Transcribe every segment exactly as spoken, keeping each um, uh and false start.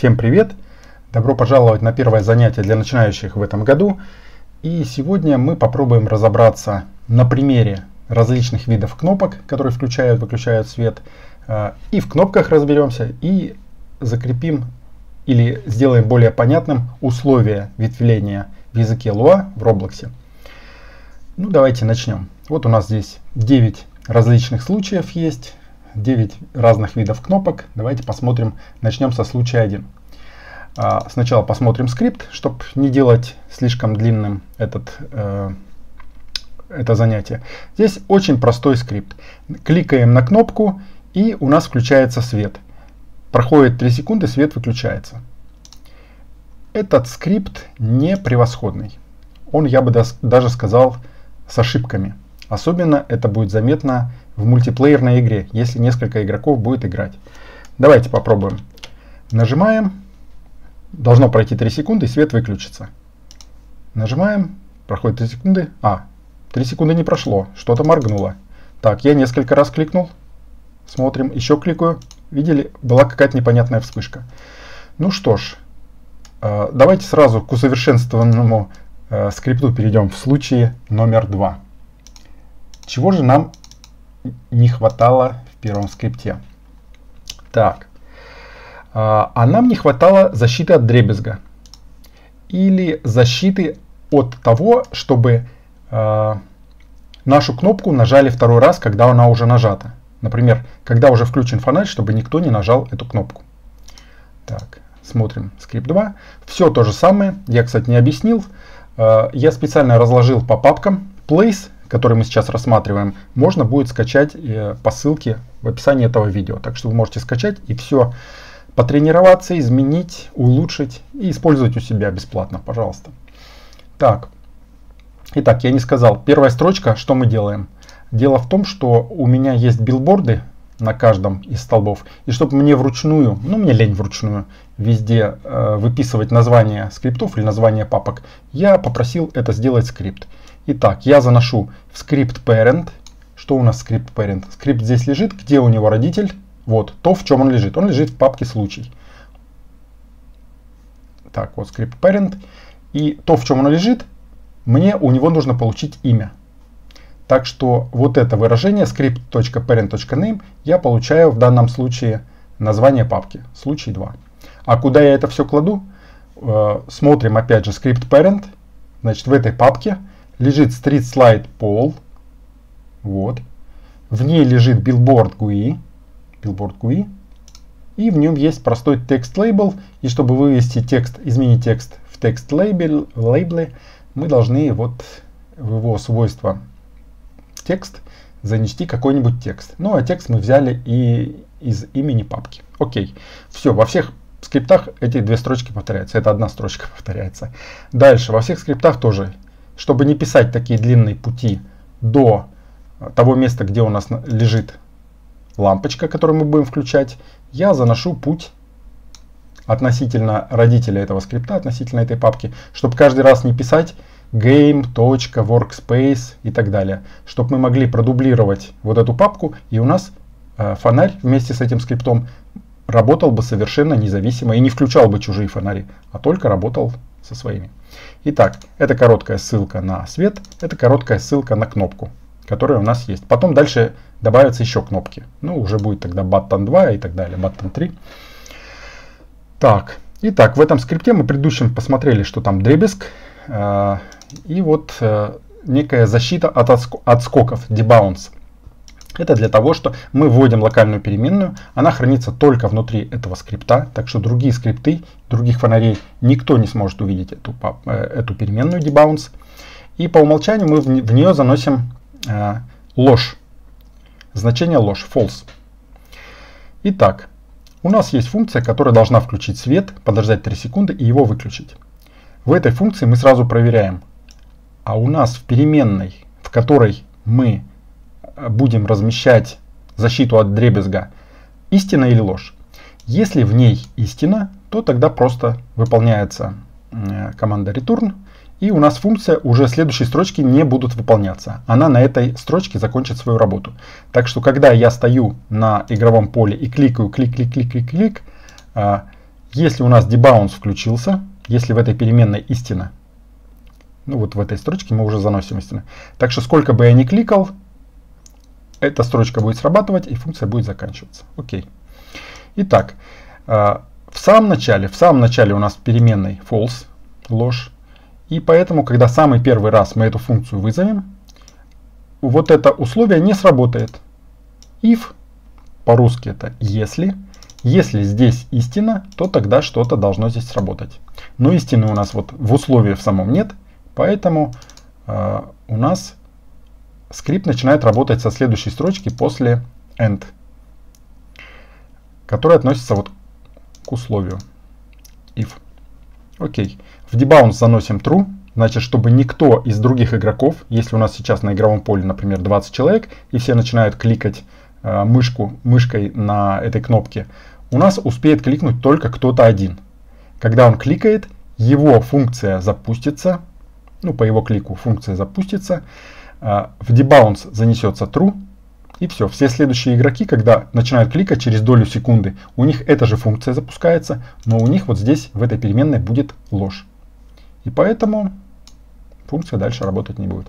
Всем привет! Добро пожаловать на первое занятие для начинающих в этом году. И сегодня мы попробуем разобраться на примере различных видов кнопок, которые включают, выключают свет. И в кнопках разберемся, и закрепим или сделаем более понятным условия ветвления в языке Lua в Roblox. Ну давайте начнем. Вот у нас здесь девять различных случаев есть. девять разных видов кнопок. Давайте посмотрим, начнем со случая один. А, сначала посмотрим скрипт, чтобы не делать слишком длинным этот, э, это занятие. Здесь очень простой скрипт. Кликаем на кнопку, и у нас включается свет. Проходит три секунды, свет выключается. Этот скрипт не превосходный. Он, я бы даже сказал, с ошибками. Особенно это будет заметно в мультиплеерной игре, если несколько игроков будет играть. Давайте попробуем. Нажимаем. Должно пройти три секунды, и свет выключится. Нажимаем. Проходит три секунды. А, три секунды не прошло. Что-то моргнуло. Так, я несколько раз кликнул. Смотрим. Еще кликаю. Видели? Была какая-то непонятная вспышка. Ну что ж. Давайте сразу к усовершенствованному скрипту перейдем в случае номер два. Чего же нам не хватало в первом скрипте? Так, а, а нам не хватало защиты от дребезга. Или защиты от того, чтобы а, нашу кнопку нажали второй раз, когда она уже нажата. Например, когда уже включен фонарь, чтобы никто не нажал эту кнопку. Так, смотрим скрипт два. Все то же самое. Я, кстати, не объяснил. А, я специально разложил по папкам. Place, который мы сейчас рассматриваем, можно будет скачать э, по ссылке в описании этого видео. Так что вы можете скачать и все потренироваться, изменить, улучшить и использовать у себя бесплатно, пожалуйста. Так, итак, я не сказал. Первая строчка, что мы делаем? Дело в том, что у меня есть билборды на каждом из столбов. И чтобы мне вручную, ну мне лень вручную, везде э, выписывать название скриптов или название папок, я попросил это сделать скрипт. Итак, я заношу в скрипт parent. Что у нас скрипт parent? Скрипт здесь лежит. Где у него родитель? Вот, то, в чем он лежит. Он лежит в папке случай. Так, вот скрипт parent. И то, в чем он лежит, мне у него нужно получить имя. Так что вот это выражение script.parent.name я получаю в данном случае название папки. Случай два. А куда я это все кладу? Смотрим опять же скрипт parent. Значит, в этой папке лежит street slide poll. Вот. В ней лежит billboard джи ю ай. Billboard джи ю ай. И в нем есть простой текст лейбл. И чтобы вывести текст, изменить текст в текст лейбл, лейблы, мы должны вот в его свойства текст занести какой-нибудь текст. Ну а текст мы взяли и из имени папки. Окей. Все, во всех скриптах эти две строчки повторяются. Это одна строчка повторяется. Дальше, во всех скриптах тоже. Чтобы не писать такие длинные пути до того места, где у нас лежит лампочка, которую мы будем включать, я заношу путь относительно родителя этого скрипта, относительно этой папки, чтобы каждый раз не писать game.workspace и так далее. Чтобы мы могли продублировать вот эту папку, и у нас э, фонарь вместе с этим скриптом работал бы совершенно независимо и не включал бы чужие фонари, а только работал со своими. Итак, это короткая ссылка на свет, это короткая ссылка на кнопку, которая у нас есть. Потом дальше добавятся еще кнопки. Ну, уже будет тогда button два и так далее, button три. Так, итак, в этом скрипте мы предыдущем посмотрели, что там дребезг. Э, и вот э, некая защита от отск отскоков, debounce. Это для того, что мы вводим локальную переменную, она хранится только внутри этого скрипта, так что другие скрипты, других фонарей никто не сможет увидеть эту, эту переменную debounce. И по умолчанию мы в нее заносим э, ложь, значение ложь, false. Итак, у нас есть функция, которая должна включить свет, подождать три секунды и его выключить. В этой функции мы сразу проверяем, а у нас в переменной, в которой мы будем размещать защиту от дребезга, истина или ложь. Если в ней истина, то тогда просто выполняется команда return, и у нас функция уже следующей строчки не будут выполняться. Она на этой строчке закончит свою работу. Так что когда я стою на игровом поле и кликаю клик-клик-клик-клик-клик, Если у нас debounce включился, если в этой переменной истина, ну вот в этой строчке мы уже заносим истину. Так что сколько бы я ни кликал, эта строчка будет срабатывать и функция будет заканчиваться. Окей. Итак, в самом начале, в самом начале у нас переменной false, ложь. И поэтому, когда самый первый раз мы эту функцию вызовем, вот это условие не сработает. If, по-русски это если, если здесь истина, то тогда что-то должно здесь сработать. Но истины у нас вот в условии в самом нет, поэтому э, у нас скрипт начинает работать со следующей строчки после end, которая относится вот к условию if. Окей. В debounce заносим true, значит, чтобы никто из других игроков, если у нас сейчас на игровом поле, например, двадцать человек, и все начинают кликать э, мышку, мышкой на этой кнопке, у нас успеет кликнуть только кто-то один. Когда он кликает, его функция запустится, ну, по его клику функция запустится, э, в debounce занесется true, и все. Все следующие игроки, когда начинают кликать через долю секунды, у них эта же функция запускается, но у них вот здесь, в этой переменной, будет ложь. И поэтому функция дальше работать не будет.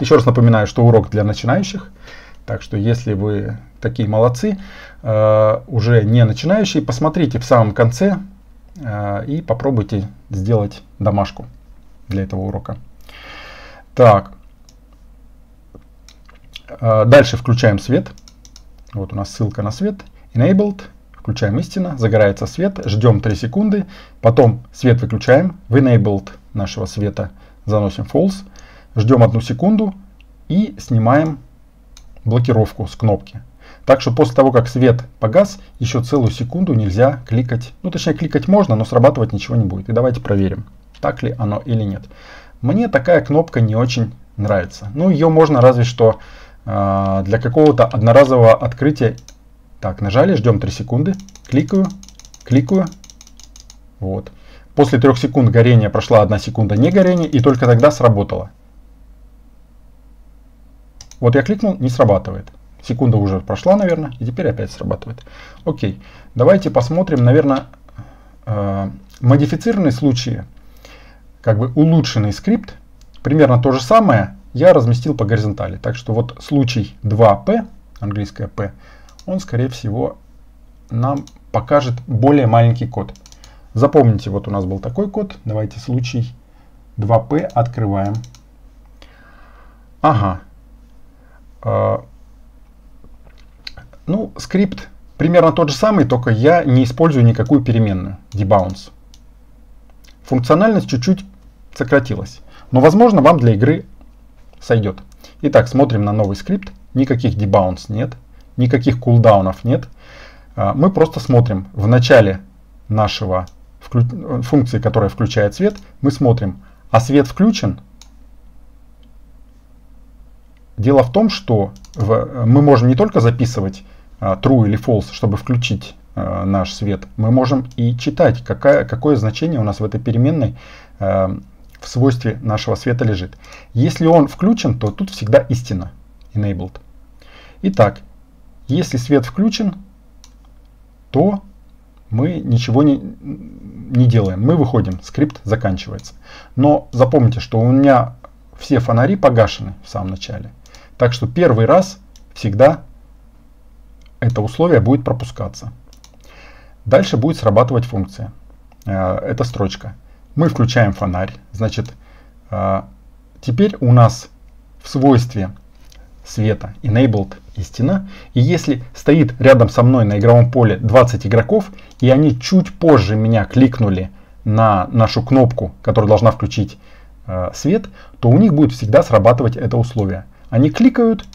Еще раз напоминаю, что урок для начинающих. Так что если вы такие молодцы, э, уже не начинающие, посмотрите в самом конце э, и попробуйте сделать домашку для этого урока. Так. Э, дальше включаем свет. Вот у нас ссылка на свет. Enabled. Включаем истина, загорается свет, ждем три секунды, потом свет выключаем, в enabled нашего света заносим false, ждем одну секунду и снимаем блокировку с кнопки. Так что после того, как свет погас, еще целую секунду нельзя кликать, ну точнее кликать можно, но срабатывать ничего не будет. И давайте проверим, так ли оно или нет. Мне такая кнопка не очень нравится, ну ее можно разве что э, для какого-то одноразового открытия. Так, нажали, ждем три секунды, кликаю, кликаю, вот. После трёх секунд горения прошла одна секунда не горения, и только тогда сработало. Вот я кликнул, не срабатывает. Секунда уже прошла, наверное, и теперь опять срабатывает. Окей, давайте посмотрим, наверное, э, модифицированные случаи, как бы улучшенный скрипт. Примерно то же самое я разместил по горизонтали. Так что вот случай два пэ, английское P, он, скорее всего, нам покажет более маленький код. Запомните, вот у нас был такой код. Давайте случай два пэ открываем. Ага. А, ну, скрипт примерно тот же самый, только я не использую никакую переменную. Debounce. Функциональность чуть-чуть сократилась. Но, возможно, вам для игры сойдет. Итак, смотрим на новый скрипт. Никаких debounce нет. Никаких кулдаунов нет. Мы просто смотрим в начале нашего вклю... функции, которая включает свет, мы смотрим, а свет включен. Дело в том, что в... мы можем не только записывать true или false, чтобы включить наш свет, мы можем и читать, какая... какое значение у нас в этой переменной в свойстве нашего света лежит. Если он включен, то тут всегда истина. Enabled. Итак, если свет включен, то мы ничего не, не делаем. Мы выходим, скрипт заканчивается. Но запомните, что у меня все фонари погашены в самом начале. Так что первый раз всегда это условие будет пропускаться. Дальше будет срабатывать функция. Это строчка. Мы включаем фонарь. Значит, теперь у нас в свойстве света enabled истина. И если стоит рядом со мной на игровом поле двадцать игроков, и они чуть позже меня кликнули на нашу кнопку, которая должна включить э, свет, то у них будет всегда срабатывать это условие. Они кликают.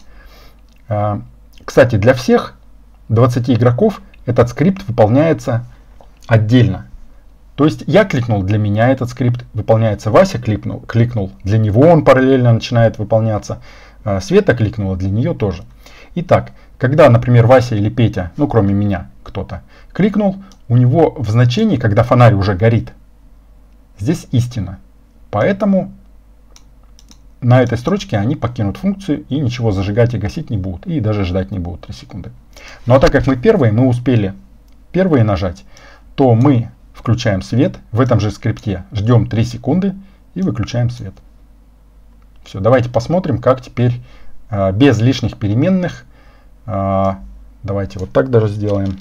Э, кстати, для всех двадцати игроков этот скрипт выполняется отдельно. То есть я кликнул, для меня этот скрипт выполняется, Вася кликнул, кликнул, для него он параллельно начинает выполняться. Света кликнула, для нее тоже. Итак, когда, например, Вася или Петя, ну кроме меня кто-то, кликнул, у него в значении, когда фонарь уже горит, здесь истина. Поэтому на этой строчке они покинут функцию и ничего зажигать и гасить не будут. И даже ждать не будут три секунды. Ну а так как мы первые, мы успели первые нажать, то мы включаем свет. В этом же скрипте ждем три секунды и выключаем свет. Все, давайте посмотрим, как теперь э, без лишних переменных. Э, давайте вот так даже сделаем.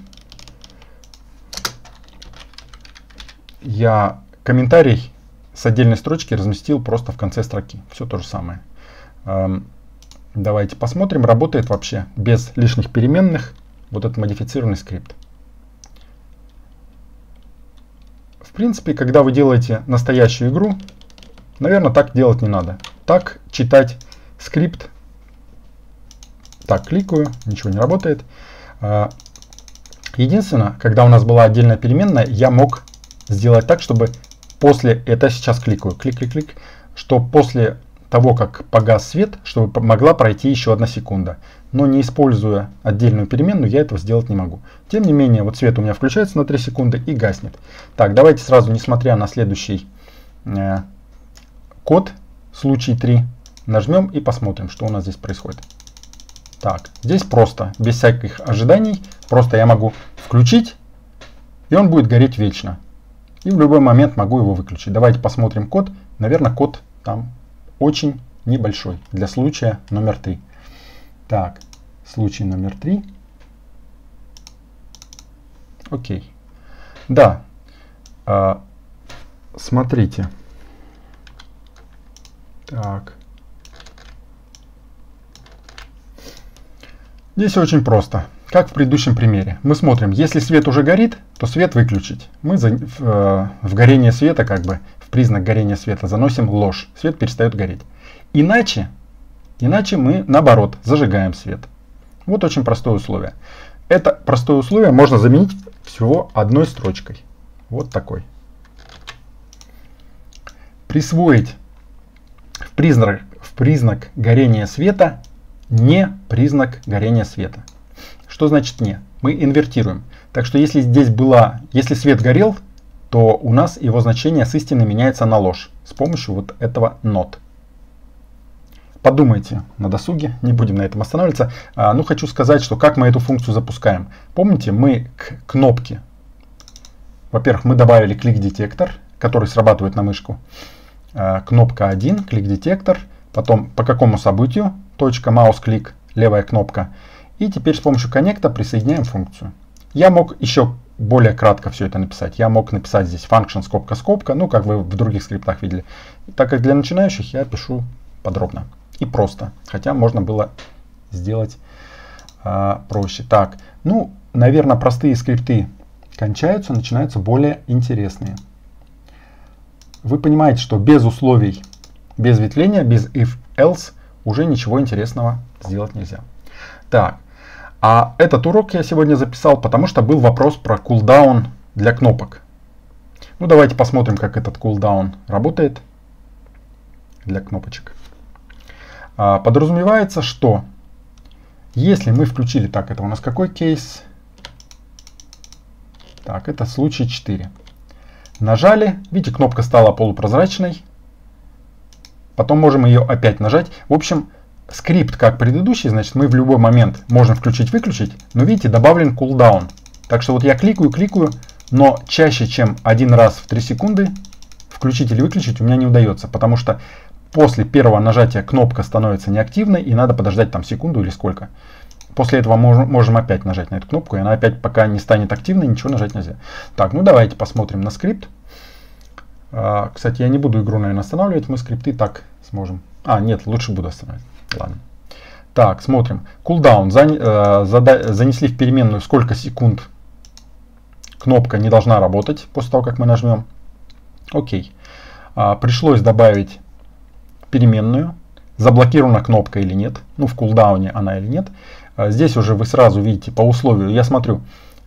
Я комментарий с отдельной строчки разместил просто в конце строки. Все то же самое. Э, давайте посмотрим, работает вообще без лишних переменных вот этот модифицированный скрипт. В принципе, когда вы делаете настоящую игру, наверное, так делать не надо. Так читать скрипт. Так, кликаю, ничего не работает. Единственное, когда у нас была отдельная переменная, я мог сделать так, чтобы после... Это сейчас кликаю, клик-клик-клик, что после того, как погас свет, чтобы могла пройти еще одна секунда. Но не используя отдельную переменную, я этого сделать не могу. Тем не менее, вот свет у меня включается на три секунды и гаснет. Так, давайте сразу, несмотря на следующий э, код, случай три, нажмем и посмотрим, что у нас здесь происходит. Так, здесь просто, без всяких ожиданий, просто я могу включить, и он будет гореть вечно. И в любой момент могу его выключить. Давайте посмотрим код. Наверное, код там очень небольшой для случая номер три. Так, случай номер три. Окей. Да, э, смотрите. Так. Здесь очень просто, как в предыдущем примере. Мы смотрим, если свет уже горит, то свет выключить. Мы за, в, э, в горение света, как бы, в признак горения света заносим ложь. Свет перестает гореть. Иначе... Иначе мы, наоборот, зажигаем свет. Вот очень простое условие. Это простое условие можно заменить всего одной строчкой. Вот такой. Присвоить в признак, в признак горения света не признак горения света. Что значит не? Мы инвертируем. Так что если здесь была, если свет горел, то у нас его значение с истины меняется на ложь с помощью вот этого not. Подумайте на досуге, не будем на этом останавливаться. А, ну, хочу сказать, что как мы эту функцию запускаем. Помните, мы к кнопке, во-первых, мы добавили клик-детектор, который срабатывает на мышку. А, кнопка один, клик-детектор, потом по какому событию, точка, маус-клик, левая кнопка. И теперь с помощью коннекта присоединяем функцию. Я мог еще более кратко все это написать. Я мог написать здесь function, скобка-скобка, ну, как вы в других скриптах видели. Так как для начинающих я пишу подробно. И просто. Хотя можно было сделать а, проще. Так, ну, наверное, простые скрипты кончаются, начинаются более интересные. Вы понимаете, что без условий, без ветвления, без if-else уже ничего интересного сделать нельзя. Так, а этот урок я сегодня записал, потому что был вопрос про кулдаун для кнопок. Ну, давайте посмотрим, как этот кулдаун работает для кнопочек. Подразумевается, что если мы включили... Так, это у нас какой кейс? Так, это случай четыре. Нажали. Видите, кнопка стала полупрозрачной. Потом можем ее опять нажать. В общем, скрипт, как предыдущий, значит, мы в любой момент можем включить-выключить. Но видите, добавлен кулдаун. Так что вот я кликаю-кликаю, но чаще, чем один раз в три секунды включить или выключить у меня не удается. Потому что... После первого нажатия кнопка становится неактивной, и надо подождать там секунду или сколько. После этого можем, можем опять нажать на эту кнопку, и она опять пока не станет активной, ничего нажать нельзя. Так, ну давайте посмотрим на скрипт. А, кстати, я не буду игру, наверное, останавливать, мы скрипты так сможем. А, нет, лучше буду останавливать. Ладно. Так, смотрим. Кулдаун. Зан, э, зада, занесли в переменную, сколько секунд кнопка не должна работать после того, как мы нажмем. Окей. А, пришлось добавить... переменную, заблокирована кнопка или нет, ну в кулдауне она или нет. Здесь уже вы сразу видите по условию, я смотрю,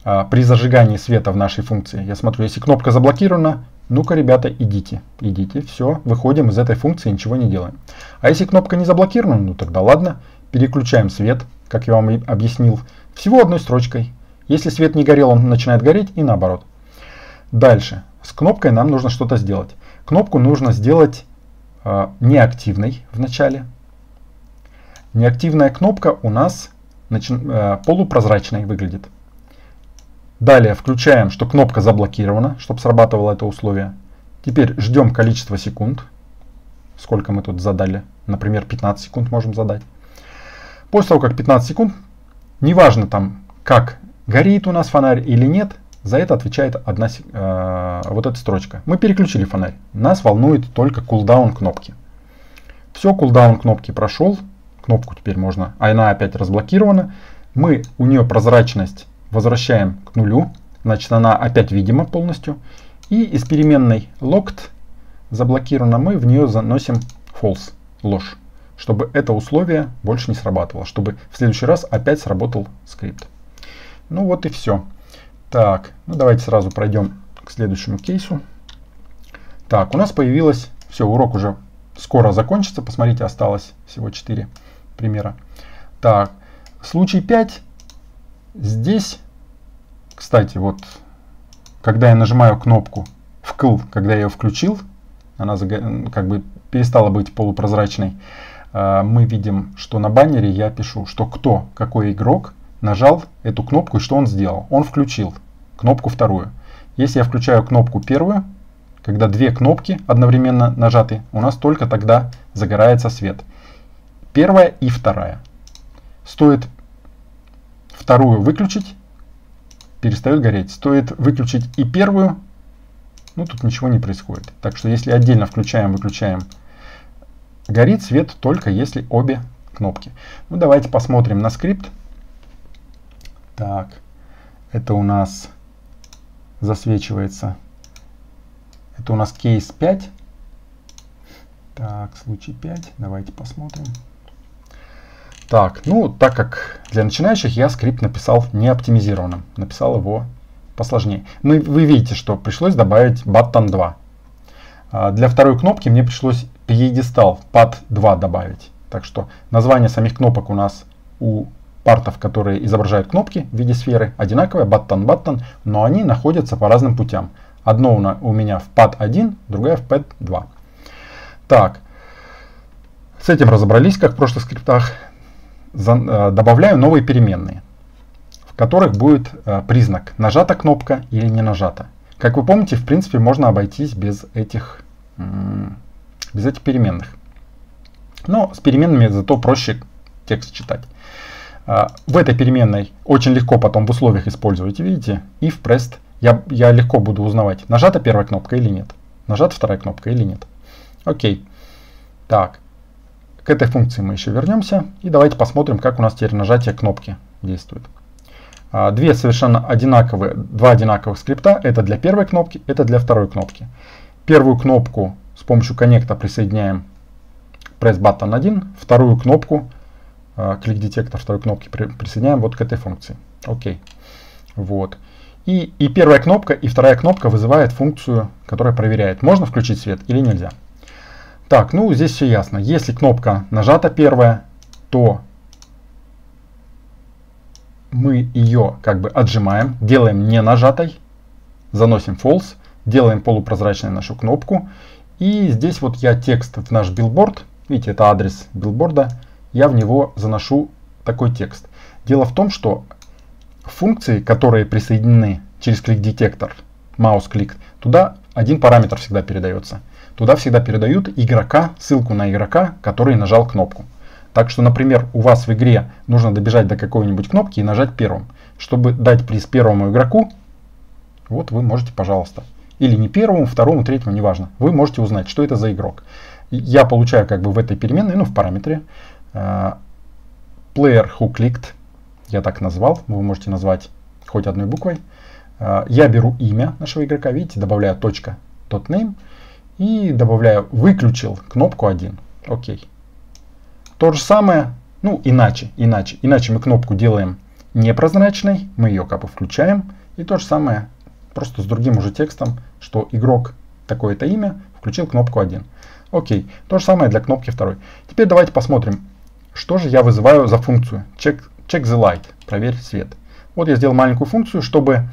при зажигании света в нашей функции, я смотрю, если кнопка заблокирована, ну-ка, ребята, идите, идите, все, выходим из этой функции, ничего не делаем. А если кнопка не заблокирована, ну тогда ладно, переключаем свет, как я вам и объяснил, всего одной строчкой. Если свет не горел, он начинает гореть и наоборот. Дальше, с кнопкой нам нужно что-то сделать. Кнопку нужно сделать... неактивной в начале. Неактивная кнопка у нас начин... полупрозрачной выглядит. Далее включаем, что кнопка заблокирована, чтобы срабатывало это условие. Теперь ждем количество секунд. Сколько мы тут задали. Например, пятнадцать секунд можем задать. После того, как пятнадцать секунд, неважно там, как горит у нас фонарь или нет, за это отвечает одна, э, вот эта строчка. Мы переключили фонарь. Нас волнует только кулдаун кнопки. Все, кулдаун кнопки прошел. Кнопку теперь можно, а она опять разблокирована. Мы у нее прозрачность возвращаем к нулю. Значит, она опять видима полностью. И из переменной locked заблокирована мы в нее заносим false, ложь, чтобы это условие больше не срабатывало, чтобы в следующий раз опять сработал скрипт. Ну вот и все. Так, ну давайте сразу пройдем к следующему кейсу. Так, у нас появилось, все, урок уже скоро закончится, посмотрите, осталось всего четыре примера. Так, случай пять. Здесь, кстати, вот, когда я нажимаю кнопку вкл, когда я ее включил, она как бы перестала быть полупрозрачной. Мы видим, что на баннере я пишу, что кто, какой игрок нажал эту кнопку и что он сделал. Он включил кнопку вторую. Если я включаю кнопку первую, когда две кнопки одновременно нажаты, у нас только тогда загорается свет. Первая и вторая. Стоит вторую выключить, перестает гореть. Стоит выключить и первую, ну тут ничего не происходит. Так что если отдельно включаем, выключаем, горит свет только если обе кнопки. Ну давайте посмотрим на скрипт. Так, это у нас засвечивается. Это у нас кейс пять. Так, случай пять. Давайте посмотрим. Так, ну так как для начинающих я скрипт написал не оптимизированным. Написал его посложнее. Ну, вы видите, что пришлось добавить button два. А для второй кнопки мне пришлось пьедестал пад два добавить. Так что название самих кнопок у нас у партов, которые изображают кнопки в виде сферы, одинаковое, button, button, но они находятся по разным путям. Одно у меня в пад один, другая в пад два. Так, с этим разобрались, как в прошлых скриптах. Добавляю новые переменные, в которых будет признак, нажата кнопка или не нажата. Как вы помните, в принципе, можно обойтись без этих, без этих переменных. Но с переменными зато проще текст читать. В этой переменной очень легко потом в условиях использовать. Видите, if pressed я, я легко буду узнавать, нажата первая кнопка или нет. Нажата вторая кнопка или нет. Окей. Так. К этой функции мы еще вернемся. И давайте посмотрим, как у нас теперь нажатие кнопки действует. Две совершенно одинаковые, два одинаковых скрипта. Это для первой кнопки, это для второй кнопки. Первую кнопку с помощью коннекта присоединяем press button один. Вторую кнопку, клик-детектор второй кнопки при, присоединяем вот к этой функции. Окей. Вот. И, и первая кнопка, и вторая кнопка вызывает функцию, которая проверяет, можно включить свет или нельзя. Так, ну здесь все ясно. Если кнопка нажата первая, то мы ее как бы отжимаем, делаем не нажатой, заносим false, делаем полупрозрачной нашу кнопку. И здесь вот я текст в наш билборд, видите, это адрес билборда, я в него заношу такой текст. Дело в том, что функции, которые присоединены через клик-детектор, mouse-клик, туда один параметр всегда передается. Туда всегда передают игрока, ссылку на игрока, который нажал кнопку. Так что, например, у вас в игре нужно добежать до какой-нибудь кнопки и нажать первым. Чтобы дать приз первому игроку, вот вы можете, пожалуйста. Или не первому, второму, третьему, неважно. Вы можете узнать, что это за игрок. Я получаю как бы в этой переменной, ну в параметре, uh, player who clicked, я так назвал, вы можете назвать хоть одной буквой. Uh, я беру имя нашего игрока, видите, добавляю точка .name. И добавляю, выключил кнопку один. Окей. То же самое, ну иначе, иначе. Иначе мы кнопку делаем непрозрачной, мы ее как бы включаем. И то же самое, просто с другим уже текстом, что игрок, такое-то имя, включил кнопку один. Окей. То же самое для кнопки второй. Теперь давайте посмотрим, что же я вызываю за функцию. Check, check the light, проверь свет. Вот я сделал маленькую функцию, чтобы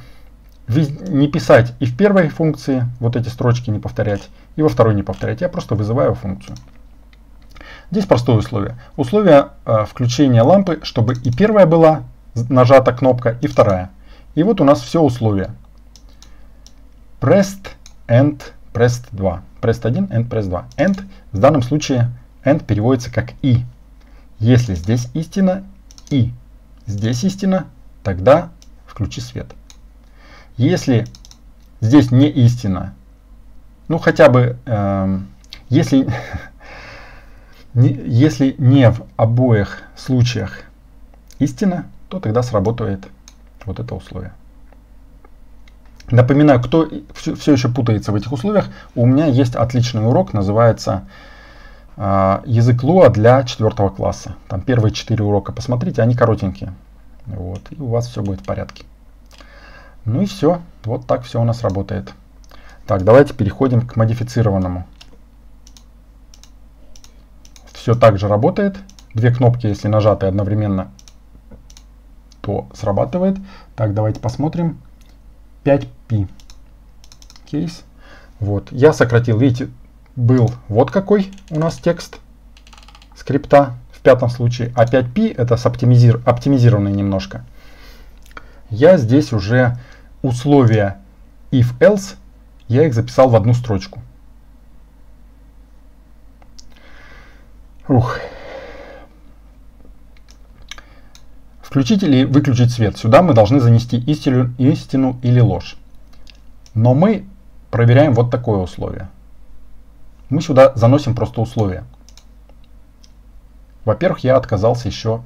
не писать и в первой функции вот эти строчки не повторять, и во второй не повторять. Я просто вызываю функцию. Здесь простое условие. Условие э, включения лампы, чтобы и первая была нажата кнопка, и вторая. И вот у нас все условия. Pressed, and, pressed два. Pressed один, and, pressed два. And, в данном случае, and переводится как и. Если здесь истина, и здесь истина, тогда включи свет. Если здесь не истина, ну хотя бы, э, если, не, если не в обоих случаях истина, то тогда сработает вот это условие. Напоминаю, кто все, все еще путается в этих условиях, у меня есть отличный урок, называется э, «Язык Луа для четвёртого класса». Там первые четыре урока, посмотрите, они коротенькие. Вот, и у вас все будет в порядке. Ну и все, вот так все у нас работает. Так, давайте переходим к модифицированному. Все так же работает. Две кнопки, если нажаты одновременно, то срабатывает. Так, давайте посмотрим. пять пи. Кейс. Вот, я сократил. Видите, был вот какой у нас текст скрипта в пятом случае. А пять пи это с оптимизир... оптимизированный немножко. Я здесь уже условия if-else, я их записал в одну строчку. Ух. Включить или выключить свет. Сюда мы должны занести истину, истину или ложь. Но мы проверяем вот такое условие. Мы сюда заносим просто условие. Во-первых, я отказался еще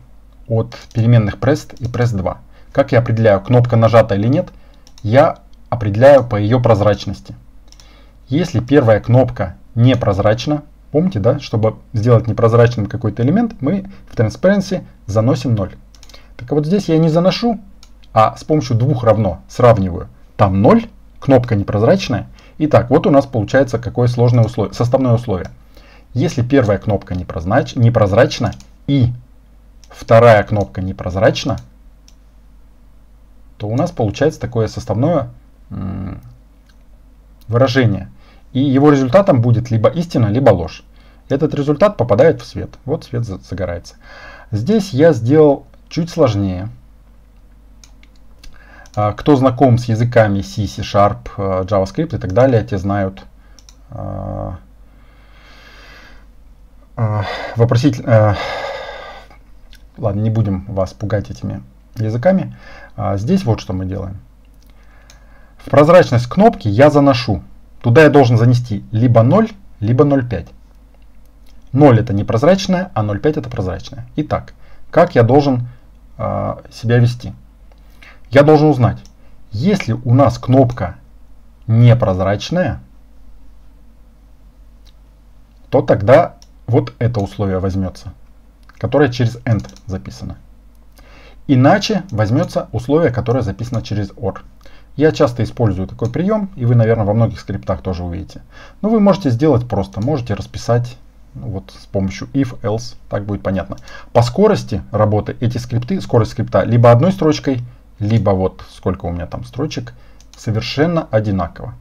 от переменных pressed и pressed два. Как я определяю, кнопка нажата или нет, я определяю по ее прозрачности. Если первая кнопка непрозрачна, помните, да, чтобы сделать непрозрачным какой-то элемент, мы в Transparency заносим ноль. Так вот здесь я не заношу, а с помощью двух равно сравниваю. Там ноль, кнопка непрозрачная. Итак, вот у нас получается какое сложное условие, составное условие. Если первая кнопка непрозрач, непрозрачна и вторая кнопка непрозрачна, то у нас получается такое составное выражение. И его результатом будет либо истина, либо ложь. Этот результат попадает в свет. Вот свет загорается. Здесь я сделал чуть сложнее. Кто знаком с языками C, C-Sharp, JavaScript и так далее, те знают вопросительно. Ладно, не будем вас пугать этими языками. А здесь вот что мы делаем. В прозрачность кнопки я заношу. Туда я должен занести либо ноль, либо ноль целых пять десятых. ноль это непрозрачное, а ноль целых пять десятых это прозрачное. Итак, как я должен э, себя вести? Я должен узнать, если у нас кнопка непрозрачная, то тогда вот это условие возьмется, которое через end записано. Иначе возьмется условие, которое записано через or. Я часто использую такой прием, и вы, наверное, во многих скриптах тоже увидите. Но вы можете сделать просто, можете расписать ну, вот с помощью if, else, так будет понятно. По скорости работы эти скрипты, скорость скрипта либо одной строчкой, либо вот сколько у меня там строчек, совершенно одинаково.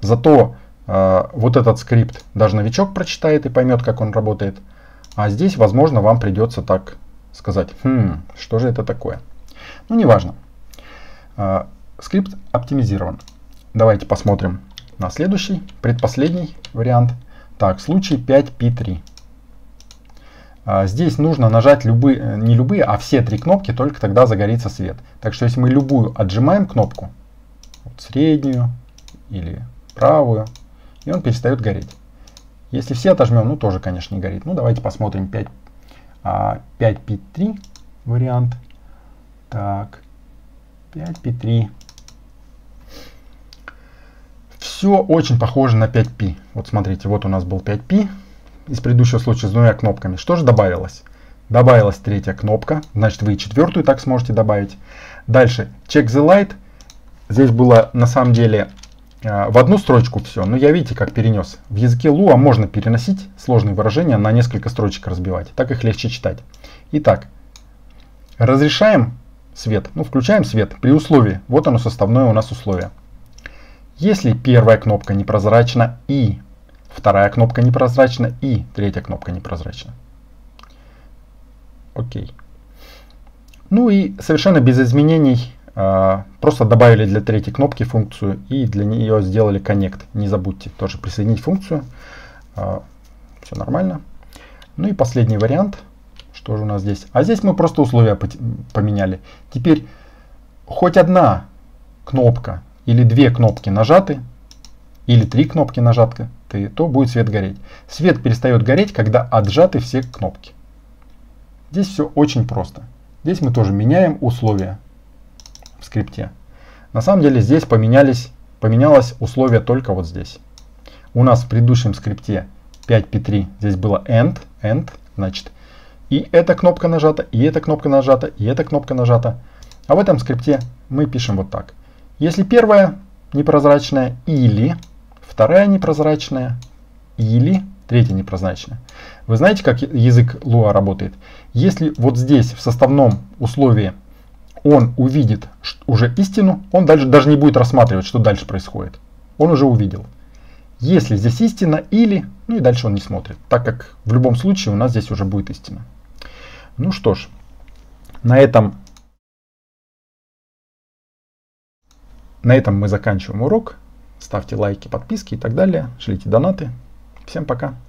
Зато э, вот этот скрипт даже новичок прочитает и поймет, как он работает. А здесь, возможно, вам придется так сказать, хм, что же это такое. Ну, неважно. Э, скрипт оптимизирован. Давайте посмотрим на следующий, предпоследний вариант. Так, случай пять пи три. Э, здесь нужно нажать любые, не любые, а все три кнопки, только тогда загорится свет. Так что, если мы любую отжимаем кнопку, вот среднюю или правую, и он перестает гореть. Если все отожмем, ну, тоже, конечно, не горит. Ну, давайте посмотрим пять пи три. пять пи три вариант. Так, пять пи три. Все очень похоже на пять пи. Вот смотрите, вот у нас был пять пи из предыдущего случая с двумя кнопками. Что же добавилось? Добавилась третья кнопка. Значит, вы и четвертую так сможете добавить. Дальше, check the light. Здесь было на самом деле э, в одну строчку все. Но я, видите, как перенес. В языке Lua можно переносить сложные выражения на несколько строчек разбивать. Так их легче читать. Итак, разрешаем свет. Ну, включаем свет при условии. Вот оно составное у нас условие. Если первая кнопка непрозрачна и вторая кнопка непрозрачна и третья кнопка непрозрачна. Окей. Ну и совершенно без изменений Просто добавили для третьей кнопки функцию и для нее сделали connect. Не забудьте тоже присоединить функцию. Все нормально. Ну и последний вариант. Что же у нас здесь? А здесь мы просто условия поменяли. Теперь хоть одна кнопка или две кнопки нажаты, или три кнопки нажаты, то будет свет гореть. Свет перестает гореть, когда отжаты все кнопки. Здесь все очень просто. Здесь мы тоже меняем условия в скрипте. На самом деле здесь поменялись, поменялось условие только вот здесь. У нас в предыдущем скрипте пять пи три здесь было end, end, значит, и эта кнопка нажата, и эта кнопка нажата, и эта кнопка нажата. А в этом скрипте мы пишем вот так. Если первая непрозрачная, или вторая непрозрачная, или третья непрозрачная. Вы знаете, как язык Lua работает? Если вот здесь в составном условии он увидит уже истину, он дальше даже не будет рассматривать, что дальше происходит. Он уже увидел. Если здесь истина или, ну и дальше он не смотрит, так как в любом случае у нас здесь уже будет истина. Ну что ж, на этом, на этом мы заканчиваем урок. Ставьте лайки, подписки и так далее. Шлите донаты. Всем пока.